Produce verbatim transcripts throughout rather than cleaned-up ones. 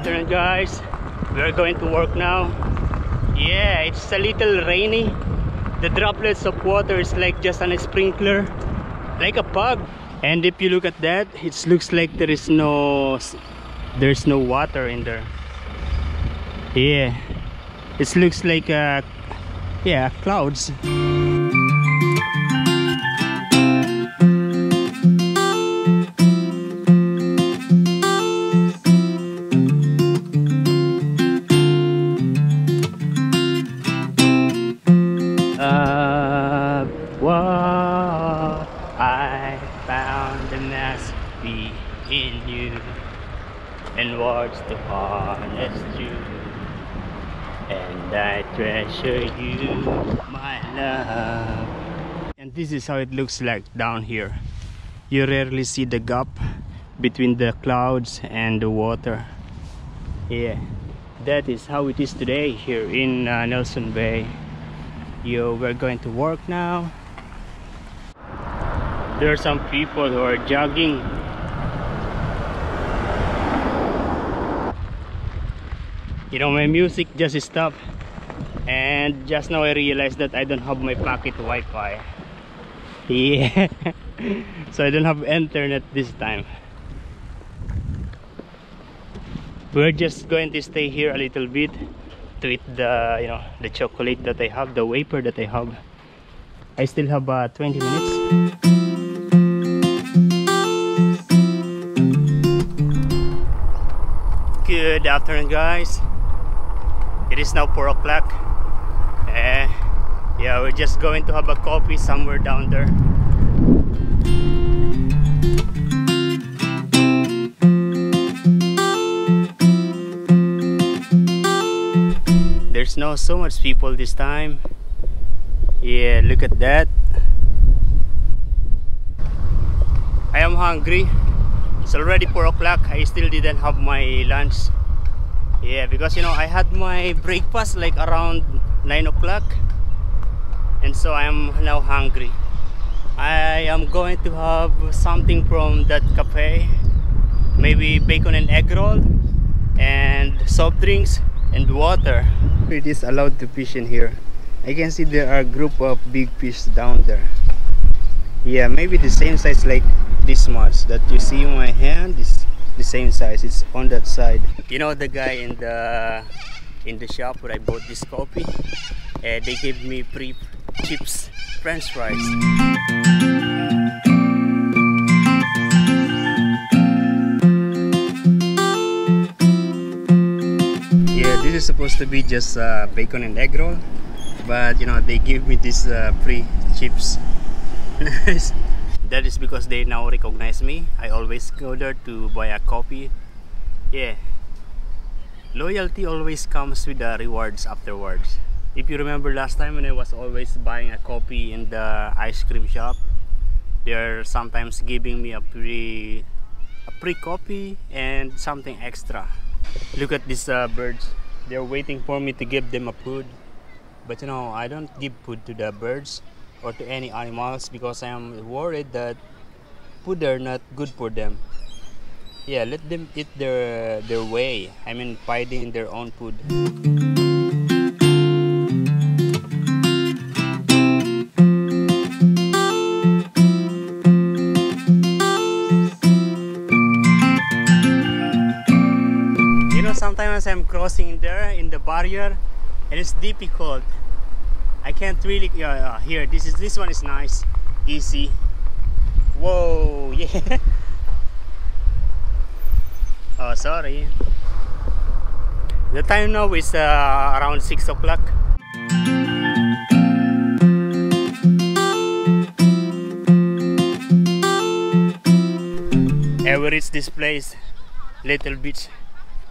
afternoon, guys. We're going to work now. Yeah, it's a little rainy. The droplets of water is like just on a sprinkler, like a pug. And if you look at that, it looks like there is no there's no water in there. Yeah, it looks like uh, yeah, clouds. And I treasure you, my love. And this is how it looks like down here. You rarely see the gap between the clouds and the water. Yeah, that is how it is today here in uh, Nelson Bay. Yo, we're going to work now. There are some people who are jogging. You know, my music just stopped, and just now I realized that I don't have my pocket Wi-Fi. Yeah, so I don't have internet this time. We're just going to stay here a little bit to eat the, you know, the chocolate that I have, the wafer that I have. I still have uh, twenty minutes. Good afternoon, guys. It is now four o'clock. Uh, yeah, we're just going to have a coffee somewhere down there. There's not so much people this time. Yeah, look at that. I am hungry. It's already four o'clock. I still didn't have my lunch. Yeah, because you know, I had my breakfast like around nine o'clock, and so I am now hungry. I am going to have something from that cafe, maybe bacon and egg roll and soft drinks and water. It is allowed to fish in here. I can see there are a group of big fish down there. Yeah, maybe the same size like this much that you see in my hand is the same size. It's on that side. You know, the guy in the in the shop where I bought this coffee, uh, they gave me free chips, French fries. Yeah, this is supposed to be just uh, bacon and egg roll, but you know, they give me this uh, free chips. Nice. That is because they now recognize me. I always go there to buy a coffee. Yeah, loyalty always comes with the rewards afterwards. If you remember last time when I was always buying a coffee in the ice cream shop, they're sometimes giving me a pre a pre coffee and something extra. Look at these uh, birds. They're waiting for me to give them a food, but you know, I don't give food to the birds or to any animals because I am worried that food are not good for them. Yeah, let them eat their their way. I mean, finding their own food. You know, sometimes I'm crossing there in the barrier and it's difficult. I can't really uh, here. This is this one is nice, easy. Whoa, yeah. Oh, sorry. The time now is uh, around six o'clock. Yeah, we reached this place, Little Beach.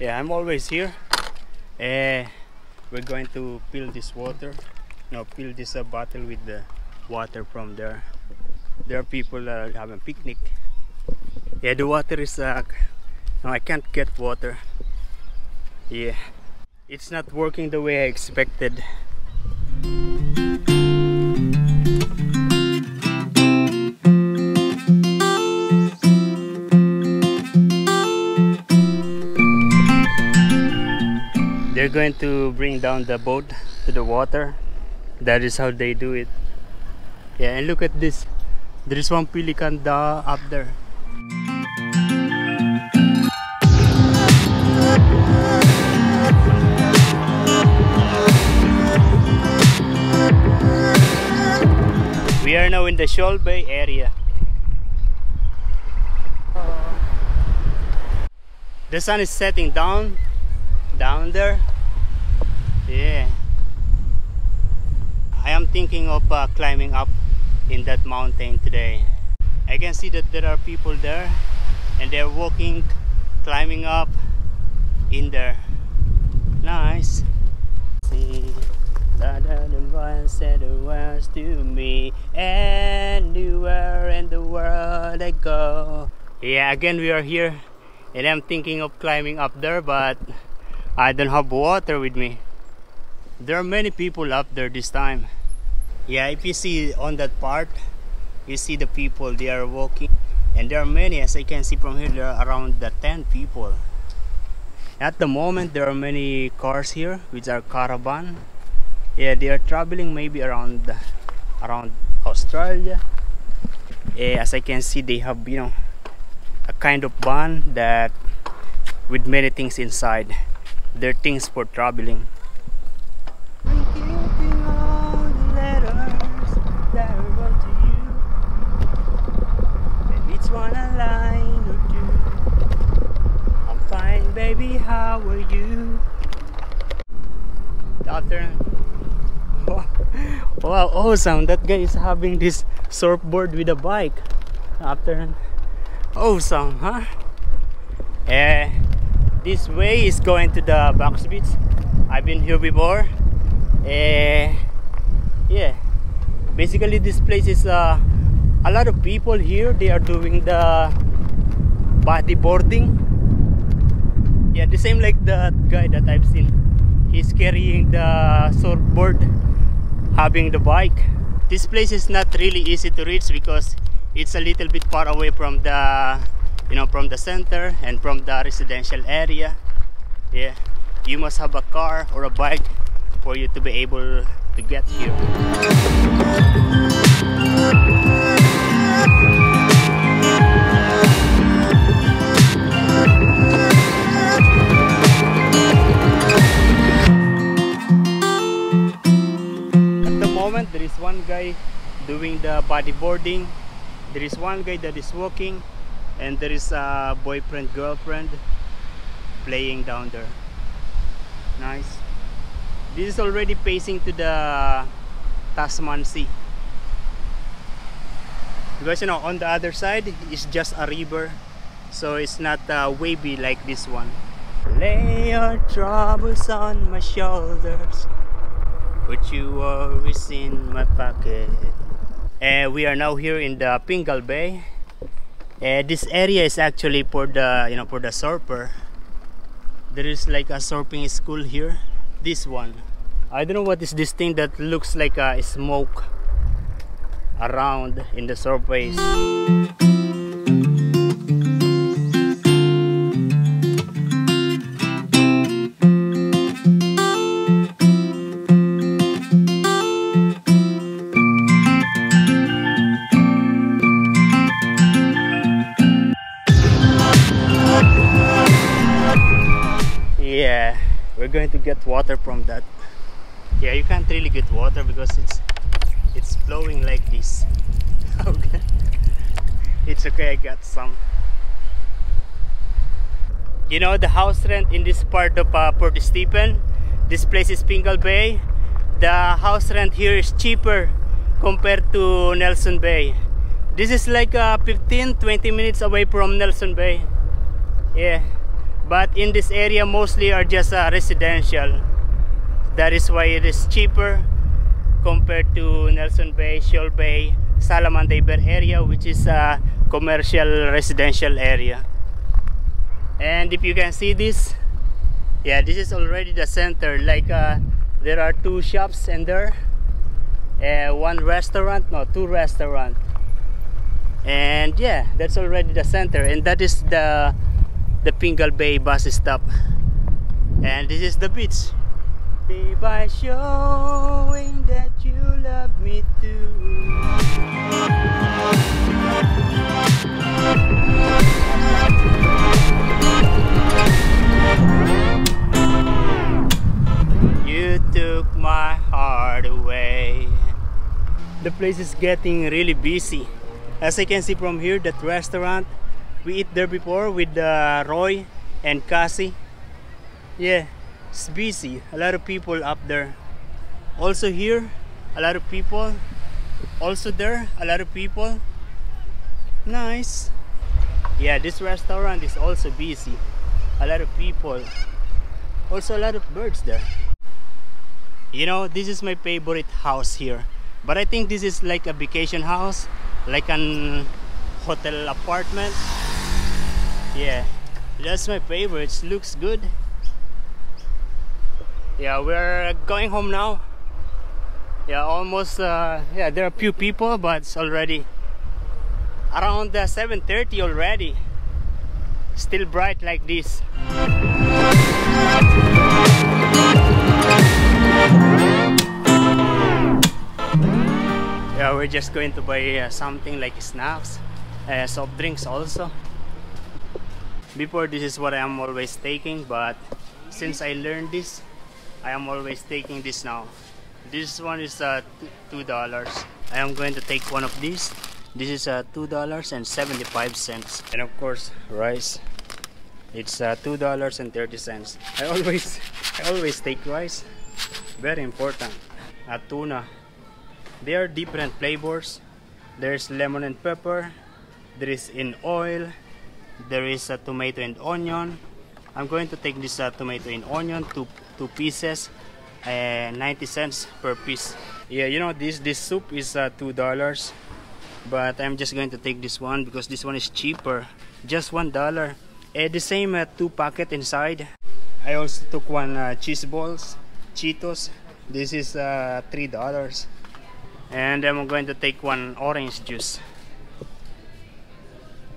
Yeah, I'm always here. Uh, we're going to fill this water. Now fill this uh, bottle with the water from there. There are people uh, having a picnic. Yeah, the water is uh, no, I can't get water. Yeah, it's not working the way I expected. going to bring down the boat to the water. That is how they do it. Yeah, and look at this. There is one pelican da up there. We are now in the Shoal Bay area. The sun is setting down, down there. Yeah. I am thinking of uh, climbing up in that mountain today. I can see that there are people there, and they're walking, climbing up in there. Nice. See. The one said the words to me, anywhere in the world I go. Yeah, again we are here, and I'm thinking of climbing up there, but I don't have water with me. There are many people up there this time. Yeah, if you see on that part, you see the people, they are walking, and there are many. As I can see from here, there are around the ten people. At the moment, there are many cars here, which are caravan. Yeah, they are traveling maybe around around Australia. Yeah, as I can see, they have, you know, a kind of van that with many things inside. They're things for traveling. I'm keeping all the letters that I wrote to you, and each one a line or two. I'm fine, baby, how are you? After wow, awesome. That guy is having this surfboard with a bike. After awesome, huh? Uh, this way is going to the Box Beach. I've been here before. Uh, yeah, basically this place is uh, a lot of people here. They are doing the bodyboarding. Yeah, the same like that guy that I've seen. He's carrying the surfboard, having the bike. This place is not really easy to reach because it's a little bit far away from the, you know, from the center and from the residential area. Yeah, you must have a car or a bike for you to be able to get here. There is one guy doing the bodyboarding. There is one guy that is walking, and there is a boyfriend girlfriend playing down there. Nice. This is already facing to the Tasman Sea, because you know on the other side is just a river, so it's not uh, wavy like this one. Lay your troubles on my shoulders, but you always in my pocket. Uh, we are now here in the Fingal Bay. Uh, this area is actually for the, you know, for the surfer. There is like a surfing school here. This one, I don't know what is this thing that looks like a smoke around in the surface. We're going to get water from that. Yeah, you can't really get water because it's it's flowing like this. Okay, it's okay, I got some. You know the house rent in this part of uh, Port Stephens, this place is Fingal Bay. The house rent here is cheaper compared to Nelson Bay. This is like uh, fifteen to twenty minutes away from Nelson Bay. Yeah. But in this area mostly are just uh, residential. That is why it is cheaper compared to Nelson Bay, Shoal Bay, Salamander Bay area, which is a commercial residential area. And if you can see this, yeah, this is already the center. Like uh, there are two shops in there, uh, one restaurant, no, two restaurants. And yeah, that's already the center, and that is the the Fingal Bay bus stop, and this is the beach. birthday by showing that you love me too. You took my heart away. The place is getting really busy. As I can see from here, that restaurant, we eat there before with uh, Roy and Cassie. Yeah, it's busy. A lot of people up there. Also here, a lot of people. Also there, a lot of people. Nice. Yeah, this restaurant is also busy. A lot of people. Also a lot of birds there. You know, this is my favorite house here. But I think this is like a vacation house. Like an hotel apartment. Yeah, that's my favorite. It looks good. Yeah, we're going home now. Yeah, almost. Uh, yeah, there are few people, but it's already around uh, seven thirty already. Still bright like this. Yeah, we're just going to buy uh, something like snacks, uh, soft drinks also. Before, this is what I am always taking, but since I learned this, I am always taking this now. This one is uh, two dollars. I am going to take one of these. This is uh, two dollars and seventy-five cents. And of course, rice. It's uh, two dollars and thirty cents. I always, I always take rice. Very important. Uh, tuna. There are different flavors. There's lemon and pepper. There is in oil. There is a tomato and onion. I'm going to take this uh, tomato and onion, two, two pieces, uh, ninety cents per piece. Yeah, you know, this, this soup is uh, two dollars. But I'm just going to take this one because this one is cheaper. Just one dollar. Uh, the same uh, two packet inside. I also took one uh, cheese balls, Cheetos. This is uh, three dollars. And I'm going to take one orange juice.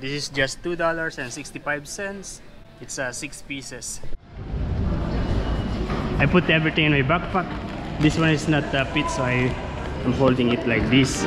This is just two dollars and sixty-five cents. It's uh, six pieces. I put everything in my backpack. This one is not uh, pizza, so I am holding it like this.